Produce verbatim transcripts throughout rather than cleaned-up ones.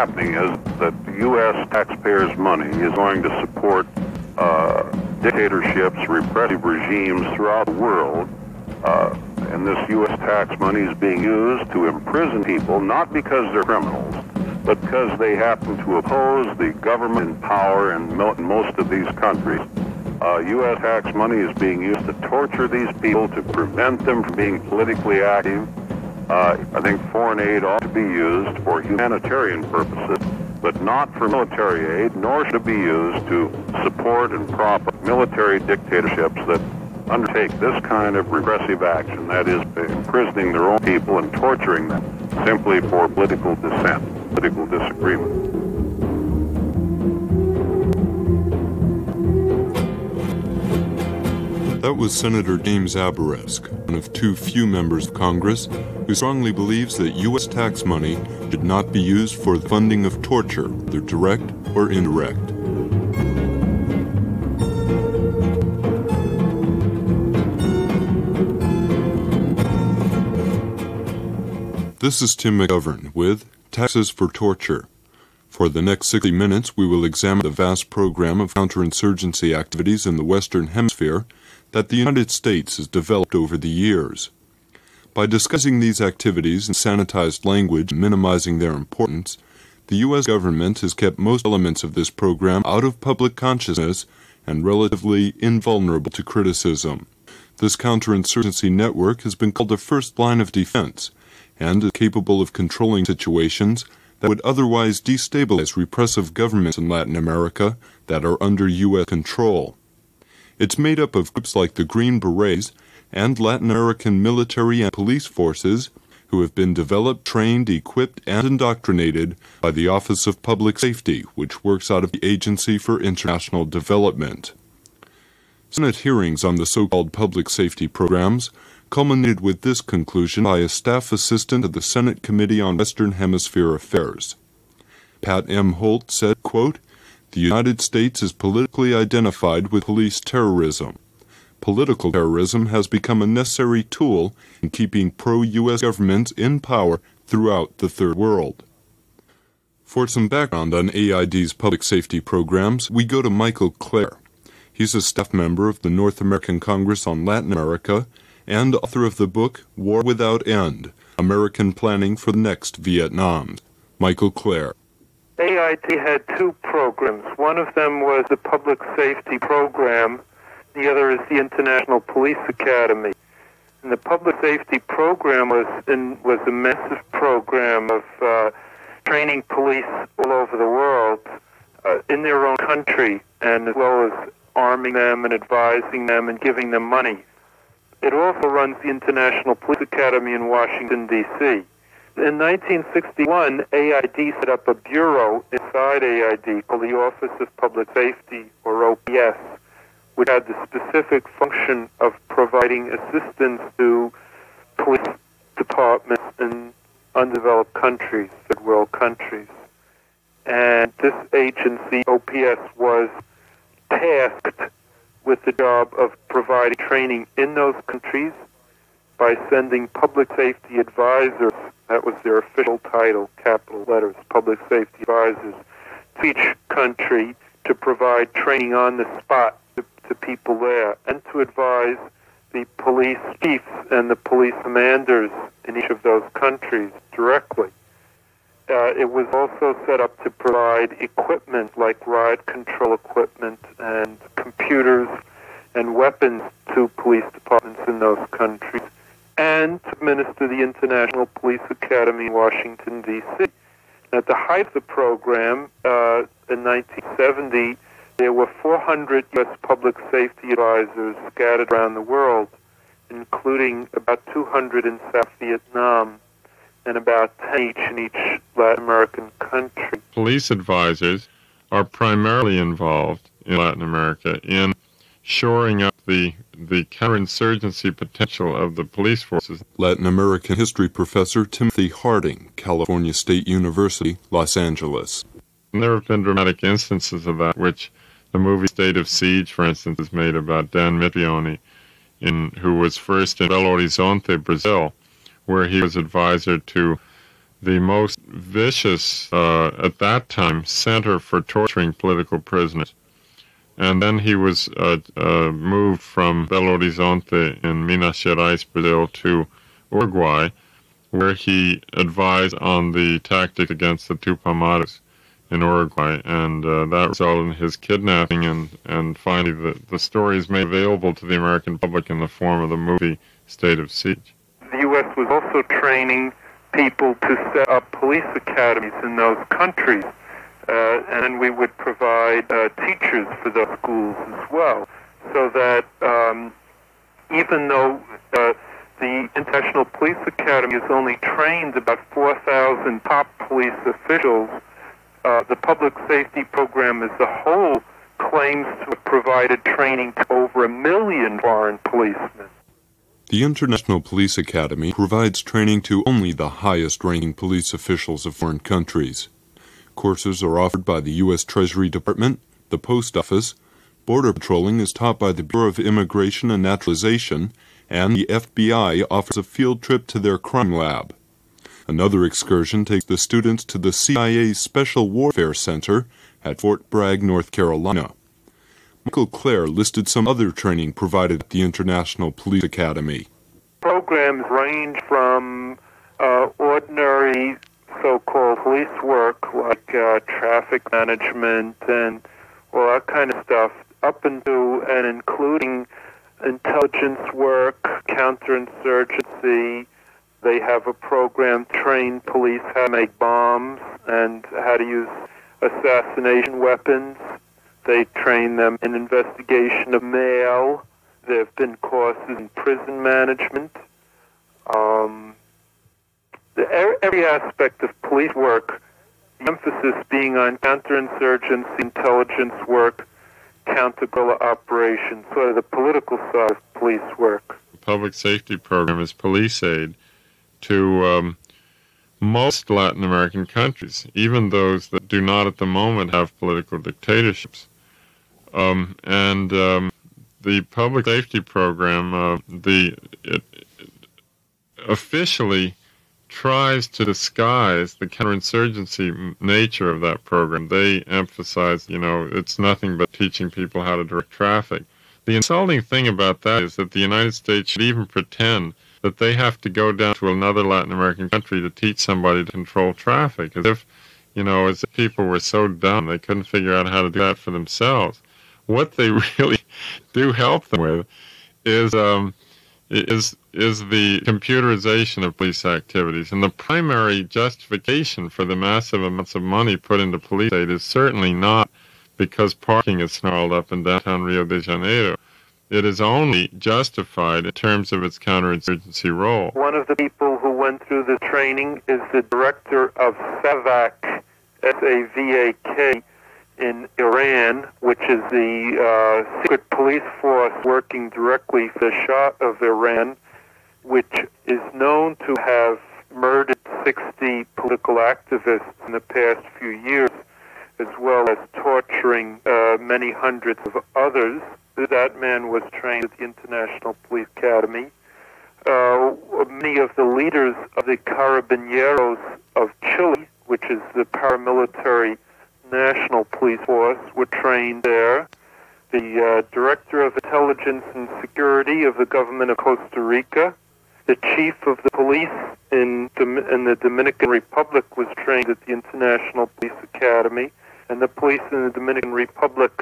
happening is that U S taxpayers' money is going to support uh, dictatorships, repressive regimes throughout the world, uh, and this U S tax money is being used to imprison people, not because they're criminals, but because they happen to oppose the government in power in most of these countries. Uh, U S tax money is being used to torture these people, to prevent them from being politically active. Uh, I think foreign aid ought to be used for humanitarian purposes, but not for military aid, nor should it be used to support and prop military dictatorships that undertake this kind of regressive action, that is, imprisoning their own people and torturing them simply for political dissent, political disagreement. That was Senator James Abourezk, one of too few members of Congress who strongly believes that U S tax money should not be used for the funding of torture, whether direct or indirect. This is Tim McGivern with Taxes for Torture. For the next sixty minutes, we will examine the vast program of counterinsurgency activities in the Western Hemisphere that the United States has developed over the years. By discussing these activities in sanitized language and minimizing their importance, the U S government has kept most elements of this program out of public consciousness and relatively invulnerable to criticism. This counterinsurgency network has been called the first line of defense and is capable of controlling situations that would otherwise destabilize repressive governments in Latin America that are under U S control. It's made up of groups like the Green Berets and Latin American military and police forces who have been developed, trained, equipped, and indoctrinated by the Office of Public Safety, which works out of the Agency for International Development. Senate hearings on the so-called public safety programs culminated with this conclusion by a staff assistant of the Senate Committee on Western Hemisphere Affairs. Pat M. Holt said, quote, "The United States is politically identified with police terrorism. Political terrorism has become a necessary tool in keeping pro-U S governments in power throughout the Third World." For some background on A I D's public safety programs, we go to Michael Klare. He's a staff member of the North American Congress on Latin America and author of the book War Without End, American Planning for the Next Vietnam. Michael Klare. A I D had two programs. One of them was the public safety program. The other is the International Police Academy. And the public safety program was in, was a massive program of uh, training police all over the world uh, in their own country, and as well as arming them and advising them and giving them money. It also runs the International Police Academy in Washington, D C In nineteen sixty-one, A I D set up a bureau inside A I D called the Office of Public Safety, or O P S, which had the specific function of providing assistance to police departments in undeveloped countries, third world countries. And this agency, O P S, was tasked with the job of providing training in those countries by sending public safety advisors, that was their official title, capital letters, public safety advisors, to each country to provide training on the spot to, to people there, and to advise the police chiefs and the police commanders in each of those countries directly. Uh, it was also set up to provide equipment like riot control equipment and computers and weapons to police departments in those countries, and to administer the International Police Academy in Washington, D C At the height of the program, uh, in nineteen seventy, there were four hundred U S public safety advisors scattered around the world, including about two hundred in South Vietnam and about ten each in each Latin American country. Police advisors are primarily involved in Latin America in shoring up the the counterinsurgency potential of the police forces. Latin American history professor Timothy Harding, California State University, Los Angeles. And there have been dramatic instances of that, which the movie State of Siege, for instance, is made about Dan Mitrione, in, who was first in Belo Horizonte, Brazil, where he was advisor to the most vicious, uh, at that time, center for torturing political prisoners. And then he was uh, uh, moved from Belo Horizonte in Minas Gerais, Brazil, to Uruguay, where he advised on the tactic against the Tupamaros in Uruguay, and uh, that resulted in his kidnapping, and, and finally the, the story is made available to the American public in the form of the movie State of Siege. The U S was also training people to set up police academies in those countries, uh, and we would provide uh, teachers for those schools as well, so that um, even though uh, the International Police Academy has only trained about four thousand top police officials, Uh, the public safety program as a whole claims to have provided training to over a million foreign policemen. The International Police Academy provides training to only the highest-ranking police officials of foreign countries. Courses are offered by the U S Treasury Department, the Post Office, border patrolling is taught by the Bureau of Immigration and Naturalization, and the F B I offers a field trip to their crime lab. Another excursion takes the students to the C I A's Special Warfare Center at Fort Bragg, North Carolina. Michael Klare listed some other training provided at the International Police Academy. Programs range from uh, ordinary so-called police work, like uh, traffic management and all that kind of stuff, up into and including intelligence work, counterinsurgency. They have a program train police how to make bombs and how to use assassination weapons. They train them in investigation of mail. There have been courses in prison management. Um, the, every aspect of police work, the emphasis being on counterinsurgency, intelligence work, counter-guerrilla operations, sort of the political side of police work. The public safety program is police aid to um, most Latin American countries, even those that do not at the moment have political dictatorships. Um, and um, the public safety program, uh, the it, it officially tries to disguise the counterinsurgency nature of that program. They emphasize, you know, it's nothing but teaching people how to direct traffic. The insulting thing about that is that the United States should even pretend that they have to go down to another Latin American country to teach somebody to control traffic, as if, you know, as if people were so dumb they couldn't figure out how to do that for themselves. What they really do help them with is um, is is the computerization of police activities, and the primary justification for the massive amounts of money put into police aid is certainly not because parking is snarled up in downtown Rio de Janeiro. It is only justified in terms of its counterinsurgency role. One of the people who went through the training is the director of SAVAK, S A V A K, in Iran, which is the uh, secret police force working directly for the Shah of Iran, which is known to have murdered sixty political activists in the past few years, as well as torturing uh, many hundreds of others. That man was trained at the International Police Academy. Uh, many of the leaders of the Carabineros of Chile, which is the paramilitary national police force, were trained there. The uh, Director of Intelligence and Security of the government of Costa Rica, the Chief of the Police in, in the Dominican Republic was trained at the International Police Academy, and the police in the Dominican Republic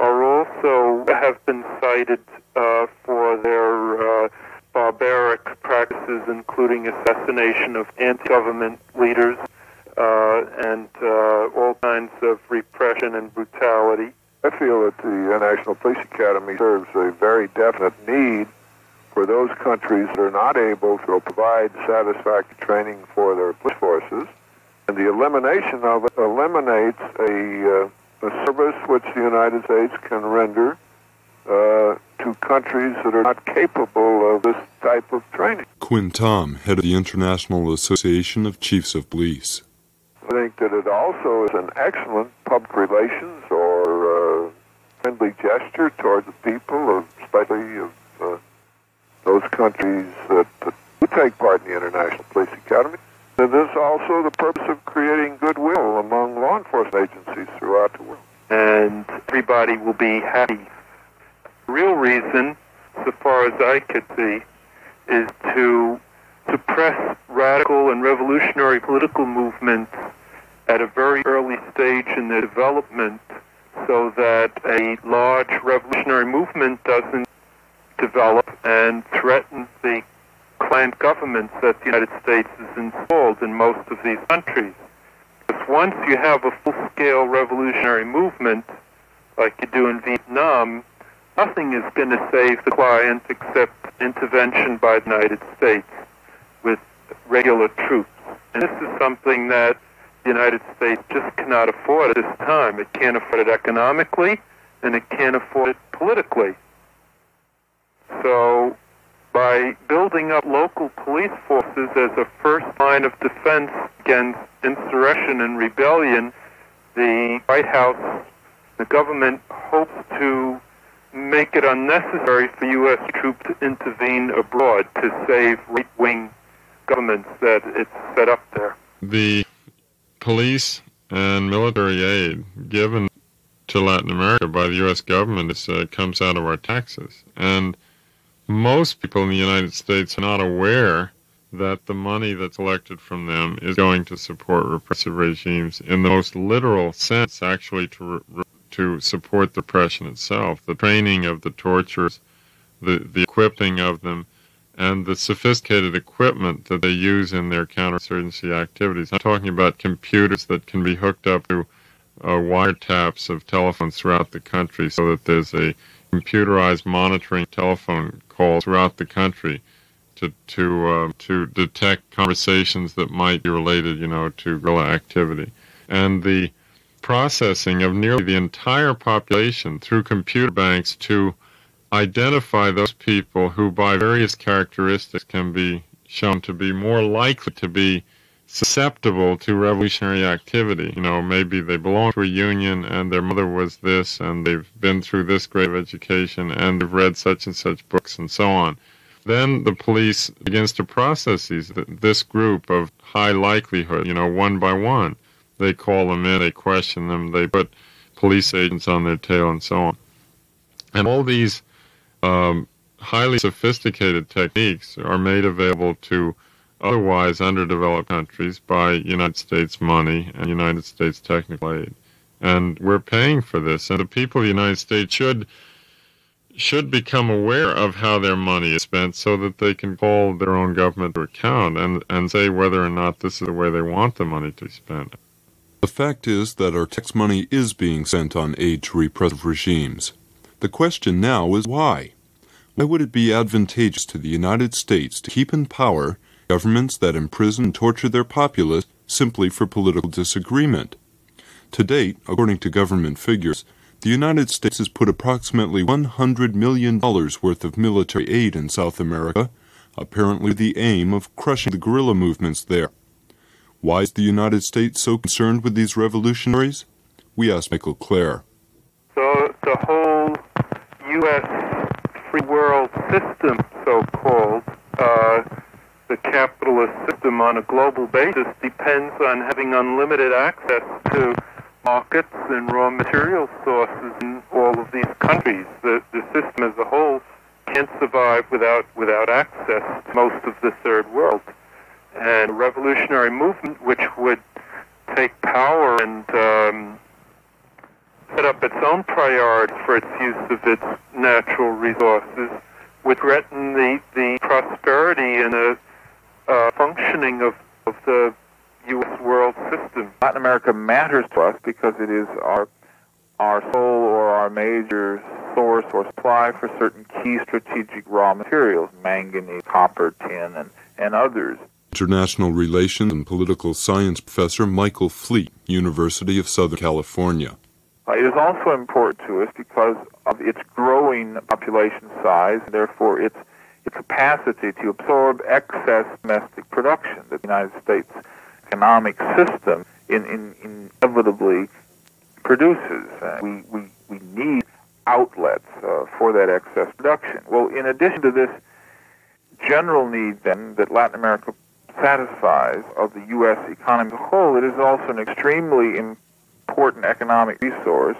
are also have been cited uh, for their uh, barbaric practices, including assassination of anti-government leaders uh, and uh, all kinds of repression and brutality. I feel that the National Police Academy serves a very definite need for those countries that are not able to provide satisfactory training for their police forces, and the elimination of it eliminates a... Uh, the service which the United States can render uh, to countries that are not capable of this type of training. Quinn Tamm, head of the International Association of Chiefs of Police. I think that it also is an excellent public relations or uh, friendly gesture toward the people, especially of uh, those countries that, that do take part in the International Police Academy. It is also the purpose of creating goodwill among law enforcement agencies throughout the world. And everybody will be happy. The real reason, so far as I could see, is to suppress radical and revolutionary political movements at a very early stage in their development, so that a large revolutionary movement doesn't develop and threaten the client governments that the United States is installed in most of these countries. Because once you have a full-scale revolutionary movement, like you do in Vietnam, nothing is going to save the client except intervention by the United States with regular troops. And this is something that the United States just cannot afford at this time. It can't afford it economically, and it can't afford it politically. So by building up local police forces as a first line of defense against insurrection and rebellion, the White House, the government, hopes to make it unnecessary for U S troops to intervene abroad to save right-wing governments that it's set up there. The police and military aid given to Latin America by the U S government is, uh, comes out of our taxes. And most people in the United States are not aware that the money that's collected from them is going to support repressive regimes in the most literal sense, actually to, re to support the repression itself, the training of the torturers, the, the equipping of them, and the sophisticated equipment that they use in their counterinsurgency activities. I'm talking about computers that can be hooked up to uh, wiretaps of telephones throughout the country so that there's a computerized monitoring telephone calls throughout the country to, to, uh, to detect conversations that might be related, you know, to guerrilla activity. And the processing of nearly the entire population through computer banks to identify those people who by various characteristics can be shown to be more likely to be susceptible to revolutionary activity. You know, maybe they belong to a union and their mother was this and they've been through this grade of education and they've read such and such books and so on. Then the police begins to process these, this group of high likelihood, you know, one by one. They call them in, they question them, they put police agents on their tail and so on. And all these um, highly sophisticated techniques are made available to otherwise underdeveloped countries by United States money and United States technical aid. And we're paying for this. And the people of the United States should, should become aware of how their money is spent so that they can call their own government to account and, and say whether or not this is the way they want the money to be spent. The fact is that our tax money is being spent on aid to repressive regimes. The question now is why? Why would it be advantageous to the United States to keep in power governments that imprison and torture their populace simply for political disagreement? To date, according to government figures, the United States has put approximately one hundred million dollars worth of military aid in South America, apparently with the aim of crushing the guerrilla movements there. Why is the United States so concerned with these revolutionaries? We asked Michael Klare. So the whole U S free world system, so-called, uh, the capitalist system on a global basis, depends on having unlimited access to markets and raw material sources in all of these countries. The, the system as a whole can't survive without, without access to most of the third world. And a revolutionary movement which would take power and um, set up its own priorities for its use of its natural resources would threaten the, the prosperity and the uh, functioning of, of the U S world system. Latin America matters to us because it is our, our sole or our major source or supply for certain key strategic raw materials, manganese, copper, tin, and, and others. International Relations and Political Science Professor Michael Fleet, University of Southern California. It is also important to us because of its growing population size, and therefore its, its capacity to absorb excess domestic production that the United States economic system in, in, in inevitably produces. Uh, we, we, we need outlets uh, for that excess production. Well, in addition to this general need, then, that Latin America satisfies of the U S economy as a whole, it is also an extremely important economic resource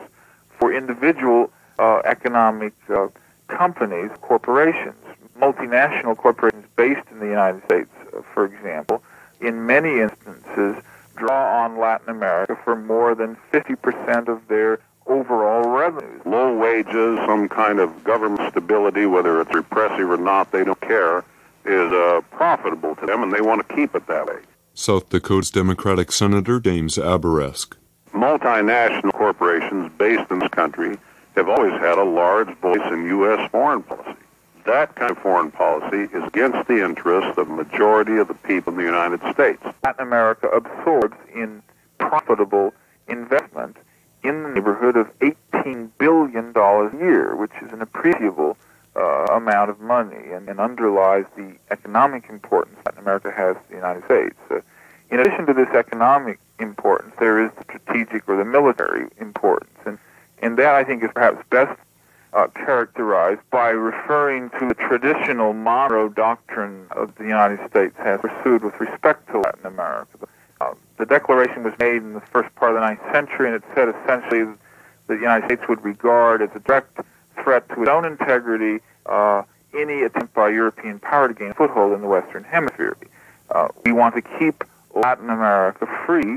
for individual uh, economic uh, companies, corporations, multinational corporations based in the United States, uh, for example, in many instances draw on Latin America for more than fifty percent of their overall revenues. Low wages, some kind of government stability, whether it's repressive or not, they don't care, is uh, profitable to them, and they want to keep it that way. South Dakota's Democratic Senator James Abourezk. Multinational corporations based in this country have always had a large voice in U S foreign policy. That kind of foreign policy is against the interests of the majority of the people in the United States. Latin America absorbs in profitable investment in the neighborhood of eighteen billion dollars a year, which is an appreciable uh, amount of money and, and underlies the economic importance Latin America has to the United States. Uh, in addition to this economic importance, there is the strategic or the military importance, and, and that I think is perhaps best Uh, characterized by referring to the traditional Monroe Doctrine of the United States has pursued with respect to Latin America. Uh, the declaration was made in the first part of the ninth century, and it said essentially that the United States would regard as a direct threat to its own integrity uh, any attempt by European power to gain a foothold in the Western Hemisphere. Uh, we want to keep Latin America free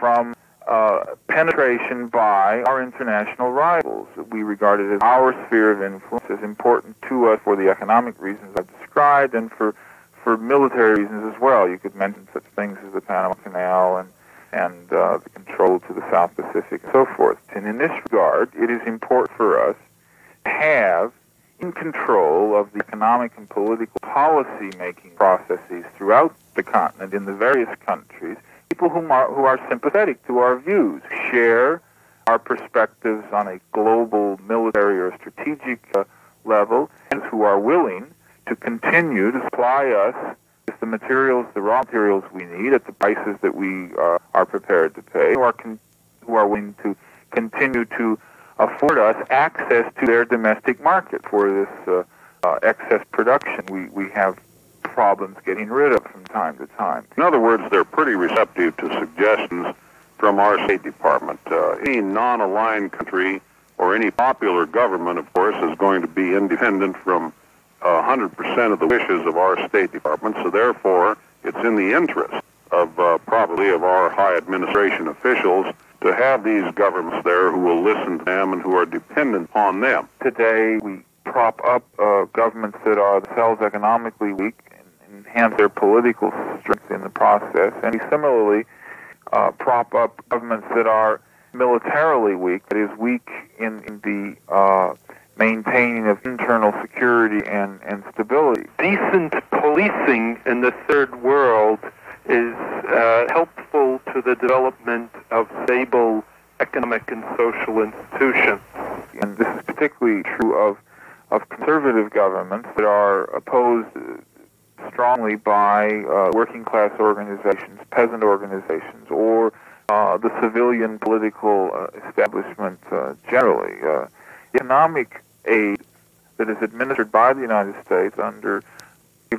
from Uh, penetration by our international rivals. We regard it as our sphere of influence as important to us for the economic reasons I've described and for, for military reasons as well. You could mention such things as the Panama Canal and, and uh, the control to the South Pacific and so forth. And in this regard, it is important for us to have in control of the economic and political policy-making processes throughout the continent in the various countries people whom are, who are sympathetic to our views, share our perspectives on a global military or strategic uh, level, and who are willing to continue to supply us with the materials, the raw materials we need at the prices that we uh, are prepared to pay, who are, con who are willing to continue to afford us access to their domestic market for this uh, uh, excess production we, we have problems getting rid of from time to time. In other words, they're pretty receptive to suggestions from our State Department. Uh, any non-aligned country or any popular government, of course, is going to be independent from one hundred percent uh, of the wishes of our State Department, so therefore it's in the interest of uh, probably of our high administration officials to have these governments there who will listen to them and who are dependent on them. Today we prop up uh, governments that are themselves economically weak, enhance their political strength in the process, and we similarly uh, prop up governments that are militarily weak, that is weak in, in the uh, maintaining of internal security and, and stability. Decent policing in the third world is uh, helpful to the development of stable economic and social institutions. And this is particularly true of, of conservative governments that are opposed strongly by uh, working class organizations, peasant organizations, or uh, the civilian political uh, establishment uh, generally. Uh, economic aid that is administered by the United States under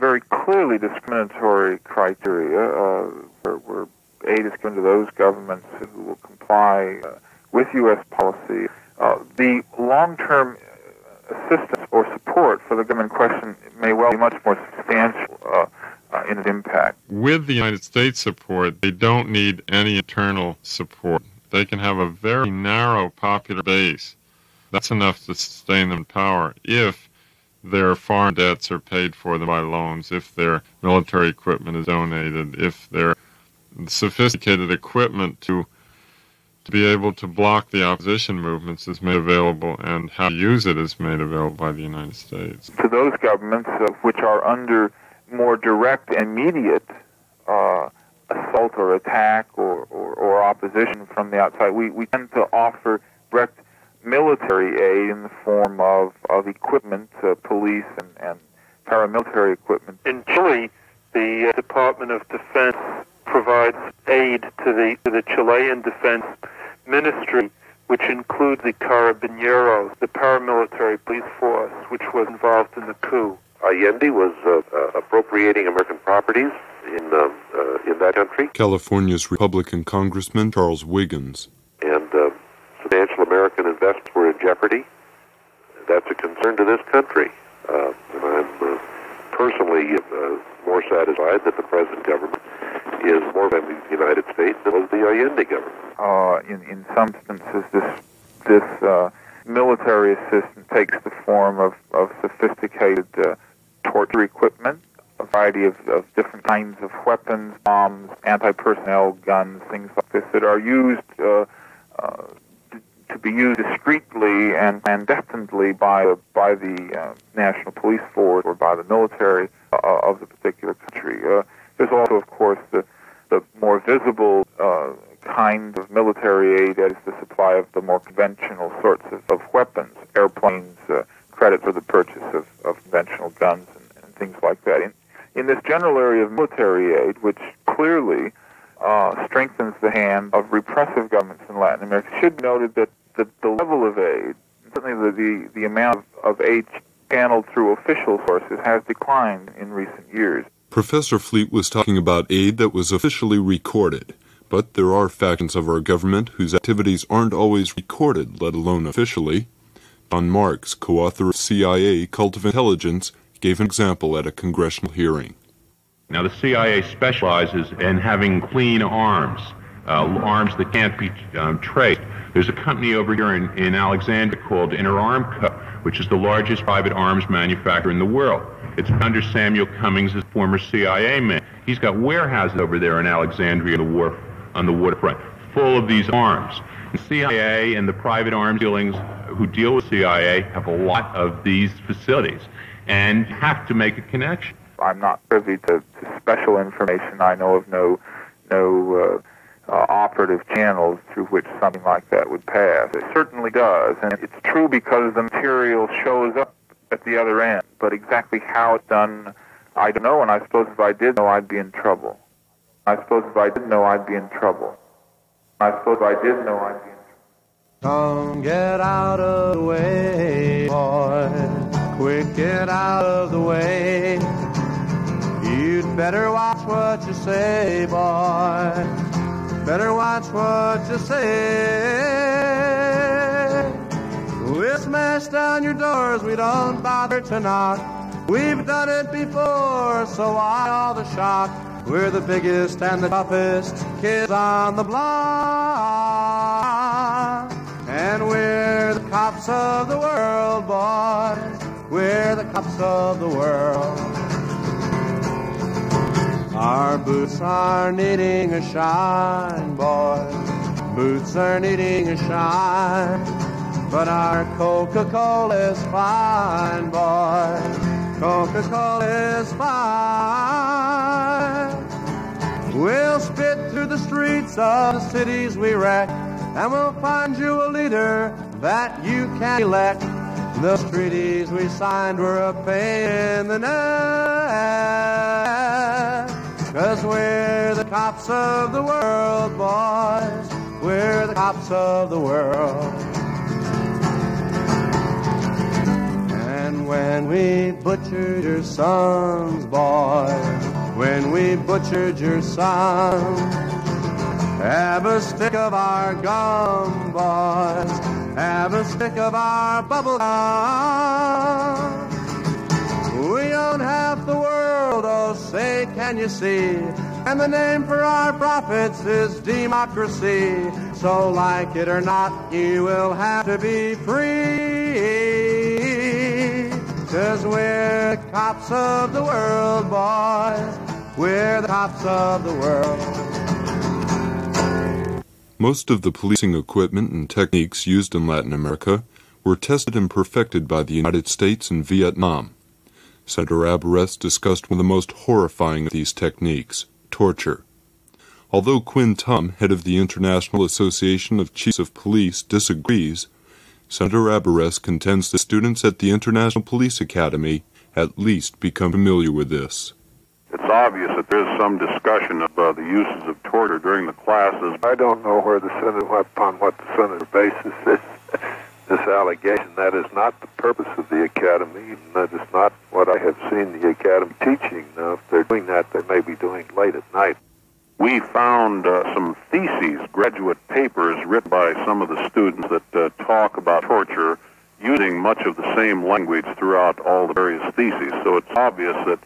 very clearly discriminatory criteria, uh, where, where aid is given to those governments who will comply uh, with U S policy. Uh, the long-term assistance or support for the government question may well be much more substantial uh, uh, in its impact. With the United States support, they don't need any internal support. They can have a very narrow popular base. That's enough to sustain them in power if their foreign debts are paid for them by loans, if their military equipment is donated, if their sophisticated equipment to be able to block the opposition movements is made available, and how to use it is made available by the United States. To those governments uh, which are under more direct and immediate uh, assault or attack or, or, or opposition from the outside, we, we tend to offer direct military aid in the form of, of equipment, uh, police and, and paramilitary equipment. In Chile, the uh, Department of Defense provides aid to the, to the Chilean Defense Ministry, which includes the Carabineros, the paramilitary police force, which was involved in the coup. Allende was uh, uh, appropriating American properties. in uh, uh, in that country. California's Republican Congressman Charles Wiggins. And uh, substantial American investments were in jeopardy. That's a concern to this country. Uh, and I'm uh, personally uh, more satisfied that the present government is more than the United States than was the Allende government. Uh, in, in some instances, this, this uh, military assistance takes the form of, of sophisticated uh, torture equipment, a variety of, of different kinds of weapons, bombs, anti-personnel guns, things like this that are used uh, uh, to, to be used discreetly and clandestinely by the, by the uh, national police force or by the military uh, of the particular country. Uh, there's also, of course, the, the more visible uh, kind of military aid, that is the supply of the more conventional sorts of, of weapons, airplanes, uh, credit for the purchase of, of conventional guns and, and things like that. In, in this general area of military aid, which clearly uh, strengthens the hand of repressive governments in Latin America, it should be noted that the, the level of aid, certainly the, the, the amount of, of aid channeled through official sources, has declined in recent years. Professor Fleet was talking about aid that was officially recorded, but there are factions of our government whose activities aren't always recorded, let alone officially. John Marks, co-author of C I A Cult of Intelligence, gave an example at a congressional hearing. Now, the C I A specializes in having clean arms, uh, arms that can't be um, traced. There's a company over here in, in Alexandria called Interarm Co., which is the largest private arms manufacturer in the world. It's under Samuel Cummings, a former C I A man. He's got warehouses over there in Alexandria, the wharf, on the waterfront, full of these arms. The C I A and the private arms dealings who deal with C I A have a lot of these facilities and have to make a connection. I'm not privy to, to special information. I know of no, no uh, uh, operative channels through which something like that would pass. It certainly does, and it's true because the material shows up at the other end, but exactly how it's done, I don't know, and I suppose if I did know, I'd be in trouble. I suppose if I didn't know, I'd be in trouble. I suppose if I did know, I'd be in trouble. Come get out of the way, boy. Quick, get out of the way. You'd better watch what you say, boy. Better watch what you say. We'll smash down your doors, we don't bother to knock. We've done it before, so why all the shock? We're the biggest and the toughest kids on the block. And we're the cops of the world, boys. We're the cops of the world. Our boots are needing a shine, boys. Boots are needing a shine. But our Coca-Cola is fine, boy. Coca-Cola is fine. We'll spit through the streets of the cities we wreck, and we'll find you a leader that you can elect. Those treaties we signed were a pain in the neck, 'cause we're the cops of the world, boys. We're the cops of the world. And when we butchered your sons, boy, when we butchered your sons, have a stick of our gum, boys, have a stick of our bubble gum. We own half the world, oh, say, can you see? And the name for our profits is democracy. So like it or not, you will have to be free. 'Cause we're the cops of the world, boys. We're the cops of the world. Most of the policing equipment and techniques used in Latin America were tested and perfected by the United States and Vietnam. Senator Abourezk discussed one of the most horrifying of these techniques, torture. Although Quinn Tamm, head of the International Association of Chiefs of Police, disagrees, Senator Abourezk contends that students at the International Police Academy at least become familiar with this. It's obvious that there's some discussion of uh, the uses of torture during the classes. I don't know where the Senate, upon what the Senate basis is. this allegation. That is not the purpose of the academy, and that is not what I have seen the academy teaching. Now, if they're doing that, they may be doing it late at night. We found uh, some theses, graduate papers written by some of the students that uh, talk about torture using much of the same language throughout all the various theses, so it's obvious that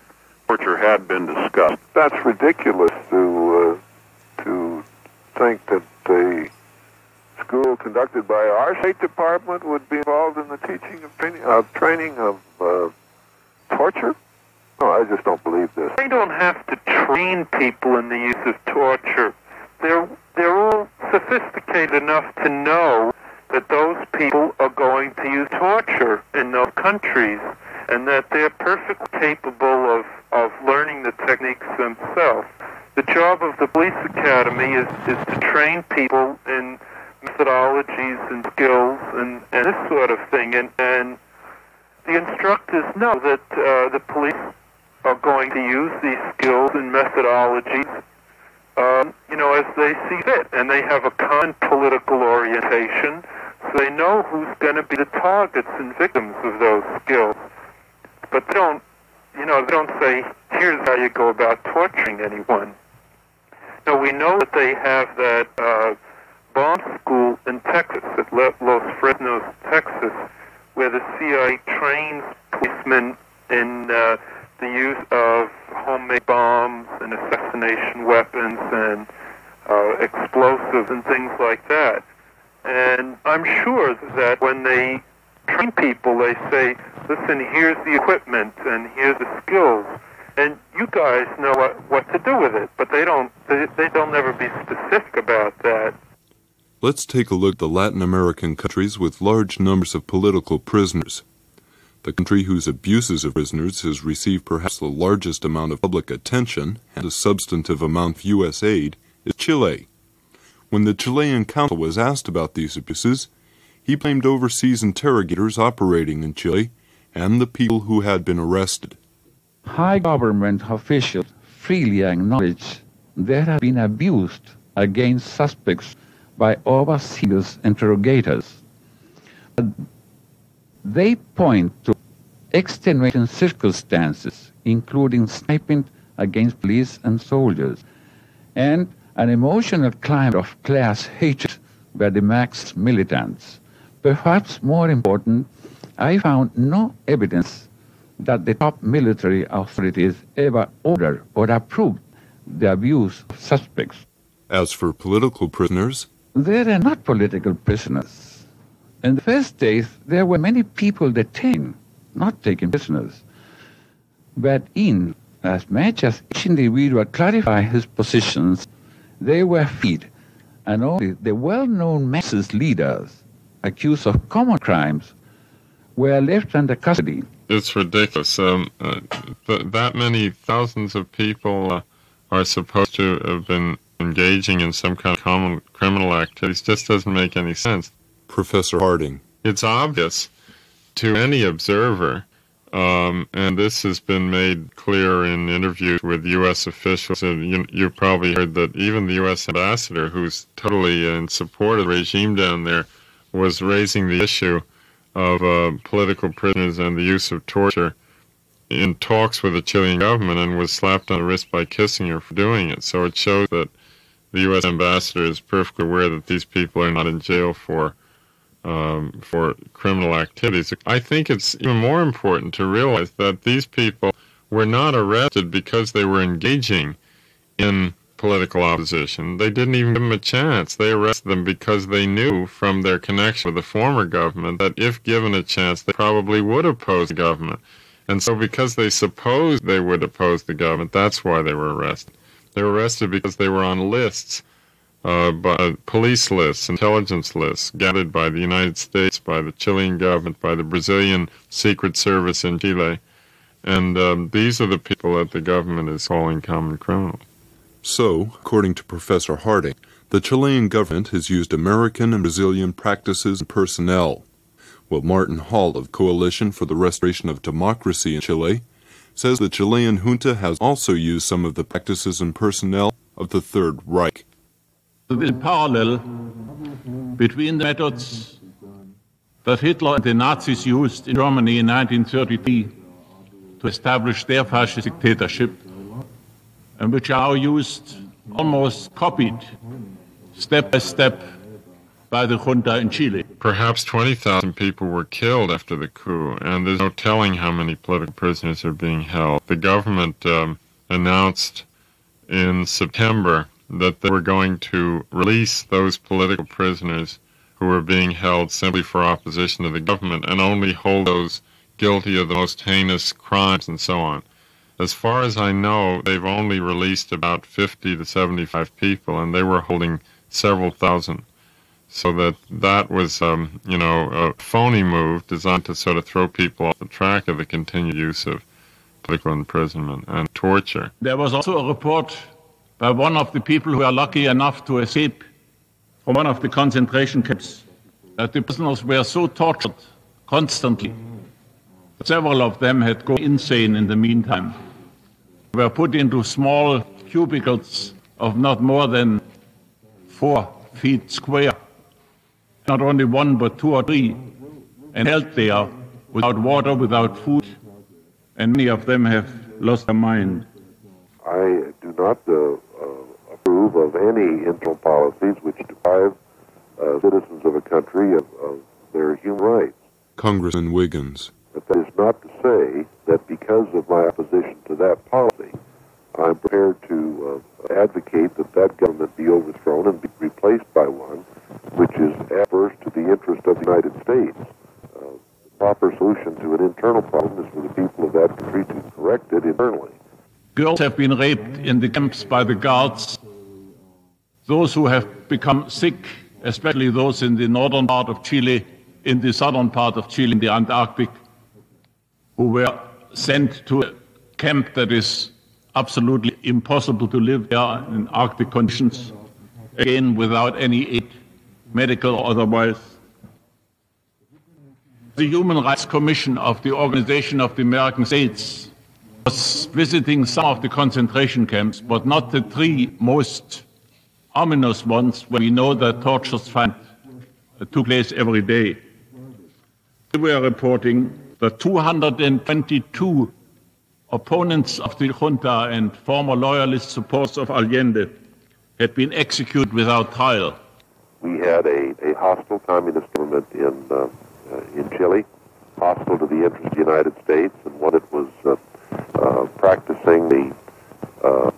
torture had been discussed. That's ridiculous to, uh, to think that the school conducted by our State Department would be involved in the teaching of training of, training of uh, torture? No, I just don't believe this. They don't have to train people in the use of torture. They're, they're all sophisticated enough to know that those people are going to use torture in those countries, and that they're perfectly capable of, of learning the techniques themselves. The job of the police academy is, is to train people in methodologies and skills and, and this sort of thing, and, and the instructors know that uh, the police are going to use these skills and methodologies, um, you know, as they see fit, and they have a common political orientation, so they know who's going to be the targets and victims of those skills. But they don't, you know, they don't say, here's how you go about torturing anyone. Now, we know that they have that uh, bomb school in Texas, at Los Fresnos, Texas, where the C I A trains policemen in uh, the use of homemade bombs and assassination weapons and uh, explosives and things like that. And I'm sure that when they train people, they say, listen, here's the equipment and here's the skills, and you guys know what, what to do with it. But they don't, they, they don't ever be specific about that. Let's take a look at the Latin American countries with large numbers of political prisoners. The country whose abuses of prisoners has received perhaps the largest amount of public attention and a substantive amount of U S aid is Chile. When the Chilean consul was asked about these abuses, he blamed overseas interrogators operating in Chile and the people who had been arrested. High government officials freely acknowledge there have been abuse against suspects by overseas interrogators. But they point to extenuating circumstances, including sniping against police and soldiers, and an emotional climate of class hatred by the Marxist militants. Perhaps more important, I found no evidence that the top military authorities ever ordered or approved the abuse of suspects. As for political prisoners, they are not political prisoners. In the first days, there were many people detained, not taken prisoners. But in as much as each individual clarified his positions, they were freed, and only the well-known Marxist leaders, accused of common crimes, were left under custody. It's ridiculous. Um, uh, th that many thousands of people uh, are supposed to have been engaging in some kind of common criminal activities. Just doesn't make any sense. Professor Harding. It's obvious to any observer, um, and this has been made clear in interviews with U S officials, and you, you probably heard that even the U S ambassador, who's totally in support of the regime down there, was raising the issue of uh, political prisoners and the use of torture in talks with the Chilean government, and was slapped on the wrist by Kissinger for doing it. So it shows that the U S ambassador is perfectly aware that these people are not in jail for um, for criminal activities. I think it's even more important to realize that these people were not arrested because they were engaging in political opposition. They didn't even give them a chance. They arrested them because they knew from their connection with the former government that if given a chance, they probably would oppose the government. And so because they supposed they would oppose the government, that's why they were arrested. They were arrested because they were on lists, uh, by, uh, police lists, intelligence lists, gathered by the United States, by the Chilean government, by the Brazilian Secret Service in Chile. And um, these are the people that the government is calling common criminals. So, according to Professor Harding, the Chilean government has used American and Brazilian practices and personnel. Well, Martin Hall of Coalition for the Restoration of Democracy in Chile says the Chilean junta has also used some of the practices and personnel of the Third Reich. There is a parallel between the methods that Hitler and the Nazis used in Germany in nineteen thirty-three to establish their fascist dictatorship, and which are used, almost copied, step by step, by the junta in Chile. Perhaps twenty thousand people were killed after the coup, and there's no telling how many political prisoners are being held. The government um, announced in September that they were going to release those political prisoners who were being held simply for opposition to the government, and only hold those guilty of the most heinous crimes and so on. As far as I know, they've only released about fifty to seventy-five people, and they were holding several thousand. So that that was, um, you know, a phony move designed to sort of throw people off the track of the continued use of political imprisonment and torture. There was also a report by one of the people who were lucky enough to escape from one of the concentration camps that the prisoners were so tortured constantly that several of them had gone insane in the meantime. They were put into small cubicles of not more than four feet square. Not only one, but two or three, and held there without water, without food, and many of them have lost their mind. I do not uh, uh, approve of any internal policies which deprive uh, citizens of a country of, of their human rights. Congressman Wiggins. But that is not to say that because of my opposition to that policy, I'm prepared to uh, advocate that that government be overthrown and be replaced by one which is adverse to the interest of the United States. Uh, the proper solution to an internal problem is for the people of that country to correct it internally. Girls have been raped in the camps by the guards. Those who have become sick, especially those in the northern part of Chile, in the southern part of Chile, in the Antarctic, who were sent to a camp that is absolutely impossible to live there in Arctic conditions, again without any aid, medical or otherwise. The Human Rights Commission of the Organization of the American States was visiting some of the concentration camps, but not the three most ominous ones where we know that tortures find, uh, took place every day. They were reporting that two hundred twenty-two opponents of the junta and former loyalist supporters of Allende had been executed without trial. We had a, a hostile communist government in, uh, uh, in Chile, hostile to the interests of the United States, and one that was uh, uh, practicing the, uh, uh,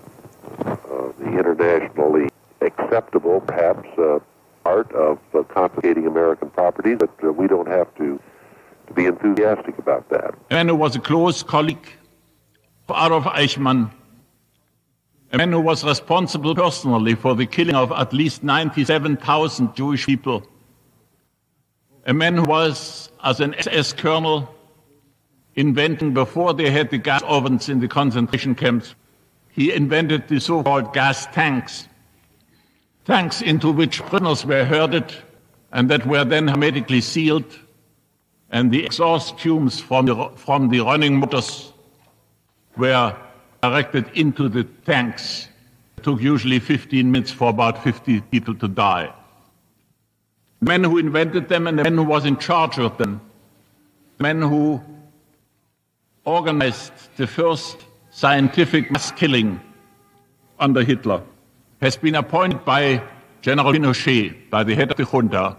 the internationally acceptable, perhaps, uh, art of uh, confiscating American property, but uh, we don't have to, to be enthusiastic about that. And it was a close colleague of Adolf Eichmann, a man who was responsible personally for the killing of at least ninety-seven thousand Jewish people, a man who was, as an S S colonel, inventing, before they had the gas ovens in the concentration camps, he invented the so-called gas tanks, tanks into which prisoners were herded and that were then hermetically sealed, and the exhaust fumes from the, from the running motors were directed into the tanks. It took usually fifteen minutes for about fifty people to die. The man who invented them and the man who was in charge of them, the man who organized the first scientific mass killing under Hitler, has been appointed by General Pinochet, by the head of the junta,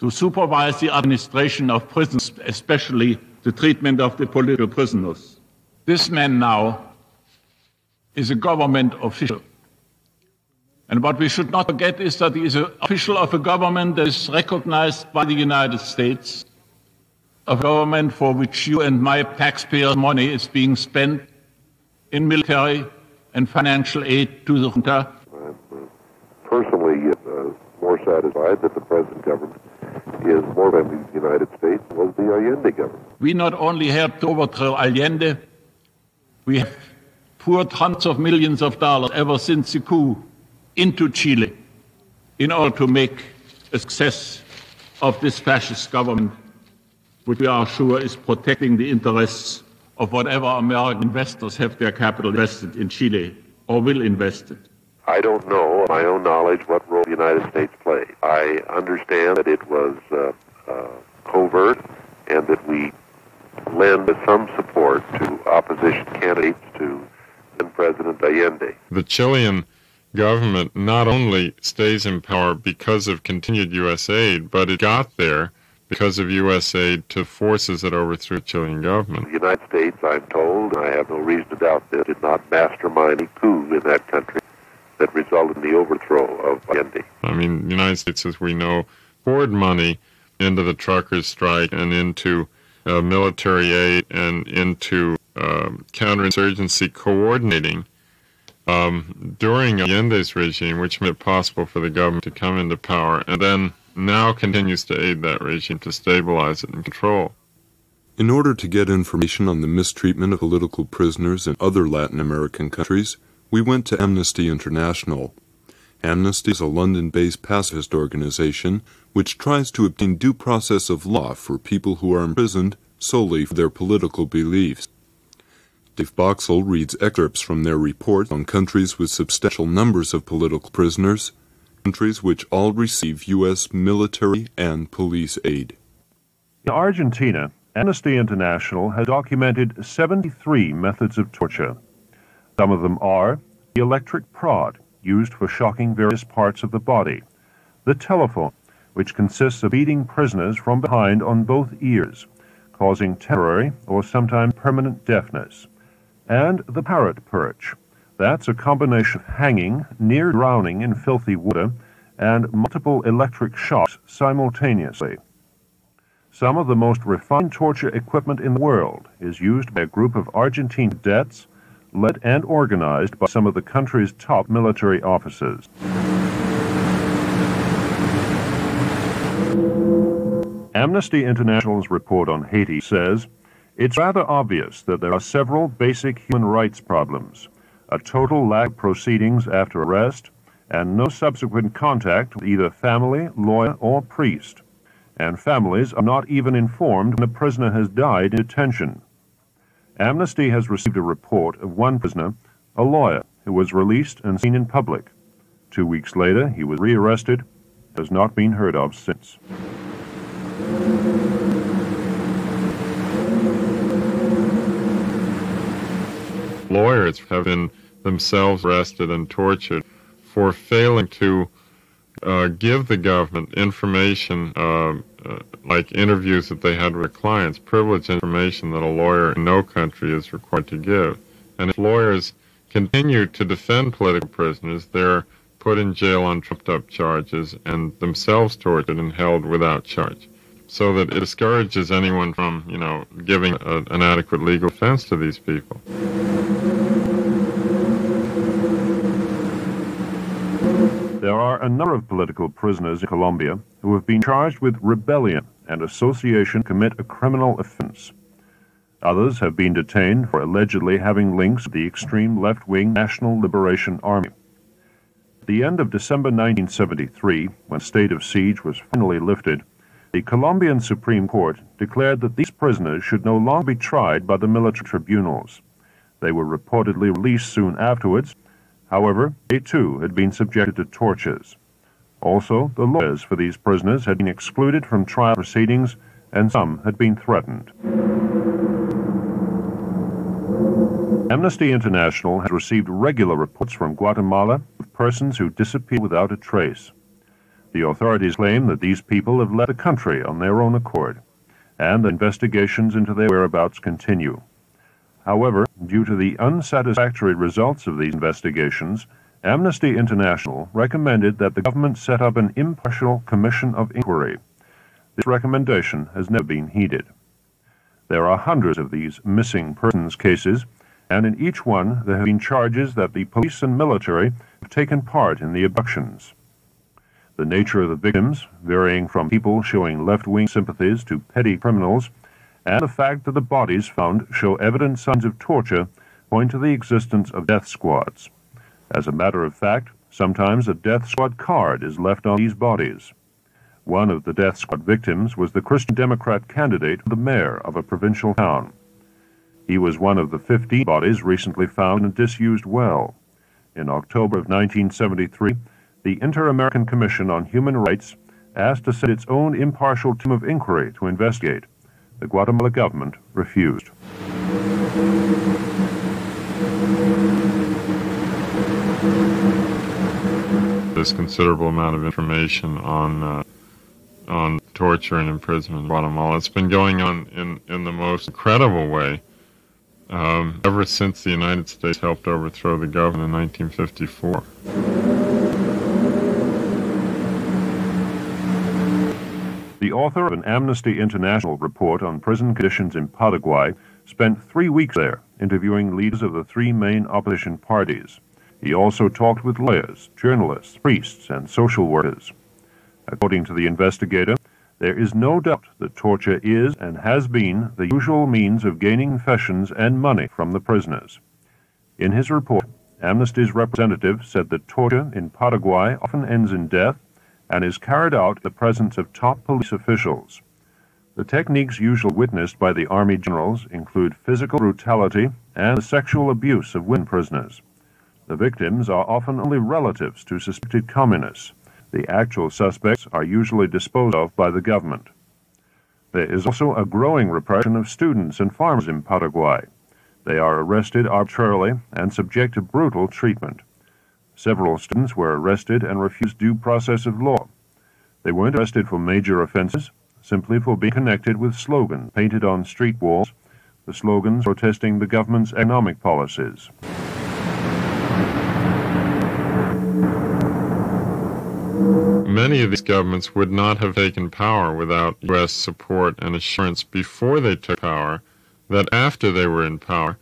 to supervise the administration of prisons, especially the treatment of the political prisoners. This man now is a government official. And what we should not forget is that he is an official of a government that is recognized by the United States, a government for which you and my taxpayers' money is being spent in military and financial aid to the junta. I'm personally uh, more satisfied that the present government is more than the United States was the Allende government. We not only helped to overthrow Allende, we have poured hundreds of millions of dollars ever since the coup into Chile in order to make a success of this fascist government, which we are sure is protecting the interests of whatever American investors have their capital invested in Chile or will invest it. I don't know, of my own knowledge, what role the United States played. I understand that it was uh, uh, covert, and that we lend some support to opposition candidates to then President Allende. The Chilean government not only stays in power because of continued U S aid, but it got there because of U S aid to forces that overthrew the Chilean government. The United States, I'm told, and I have no reason to doubt that, did not mastermind a coup in that country that resulted in the overthrow of Allende. I mean, the United States, as we know, poured money into the truckers' strike and into Uh, military aid and into uh, counterinsurgency coordinating um, during Allende's regime, which made it possible for the government to come into power, and then now continues to aid that regime to stabilize it and control. In order to get information on the mistreatment of political prisoners in other Latin American countries, we went to Amnesty International. Amnesty is a London-based pacifist organization which tries to obtain due process of law for people who are imprisoned solely for their political beliefs. Dave Boxall reads excerpts from their report on countries with substantial numbers of political prisoners, countries which all receive U S military and police aid. In Argentina, Amnesty International has documented seventy-three methods of torture. Some of them are the electric prod, used for shocking various parts of the body, the telephone, which consists of beating prisoners from behind on both ears, causing temporary or sometimes permanent deafness, and the parrot perch. That's a combination of hanging, near drowning in filthy water, and multiple electric shocks simultaneously. Some of the most refined torture equipment in the world is used by a group of Argentine cadets, led and organized by some of the country's top military officers. Amnesty International's report on Haiti says, "It's rather obvious that there are several basic human rights problems, a total lack of proceedings after arrest, and no subsequent contact with either family, lawyer, or priest. And families are not even informed when a prisoner has died in detention." Amnesty has received a report of one prisoner, a lawyer, who was released and seen in public. Two weeks later, he was rearrested and has not been heard of since. Lawyers have been themselves arrested and tortured for failing to uh, give the government information uh, Uh, like interviews that they had with clients, privileged information that a lawyer in no country is required to give. And if lawyers continue to defend political prisoners, they're put in jail on trumped-up charges and themselves tortured and held without charge, so that it discourages anyone from, you know, giving a, an adequate legal defense to these people. There are a number of political prisoners in Colombia who have been charged with rebellion and association to commit a criminal offense. Others have been detained for allegedly having links with the extreme left-wing National Liberation Army. At the end of December nineteen seventy-three, when the state of siege was finally lifted, the Colombian Supreme Court declared that these prisoners should no longer be tried by the military tribunals. They were reportedly released soon afterwards. However, they too had been subjected to tortures. Also, the lawyers for these prisoners had been excluded from trial proceedings, and some had been threatened. Amnesty International has received regular reports from Guatemala of persons who disappeared without a trace. The authorities claim that these people have left the country on their own accord, and the investigations into their whereabouts continue. However, due to the unsatisfactory results of these investigations, Amnesty International recommended that the government set up an impartial commission of inquiry. This recommendation has never been heeded. There are hundreds of these missing persons cases, and in each one there have been charges that the police and military have taken part in the abductions. The nature of the victims, varying from people showing left-wing sympathies to petty criminals, and the fact that the bodies found show evident signs of torture point to the existence of death squads. As a matter of fact, sometimes a death squad card is left on these bodies. One of the death squad victims was the Christian Democrat candidate for the mayor of a provincial town. He was one of the fifteen bodies recently found in a disused well. In October of nineteen seventy-three, the Inter-American Commission on Human Rights asked to send its own impartial team of inquiry to investigate. The Guatemala government refused. There's considerable amount of information on uh, on torture and imprisonment in Guatemala. It's been going on in, in the most incredible way um, ever since the United States helped overthrow the government in nineteen fifty-four. The author of an Amnesty International report on prison conditions in Paraguay spent three weeks there interviewing leaders of the three main opposition parties. He also talked with lawyers, journalists, priests, and social workers. According to the investigator, there is no doubt that torture is and has been the usual means of gaining confessions and money from the prisoners. In his report, Amnesty's representative said that torture in Paraguay often ends in death and is carried out in the presence of top police officials. The techniques usually witnessed by the army generals include physical brutality and the sexual abuse of women prisoners. The victims are often only relatives to suspected communists. The actual suspects are usually disposed of by the government. There is also a growing repression of students and farmers in Paraguay. They are arrested arbitrarily and subject to brutal treatment. Several students were arrested and refused due process of law. They weren't arrested for major offenses, simply for being connected with slogans painted on street walls, the slogans protesting the government's economic policies. Many of these governments would not have taken power without U S support and assurance before they took power, that after they were in power,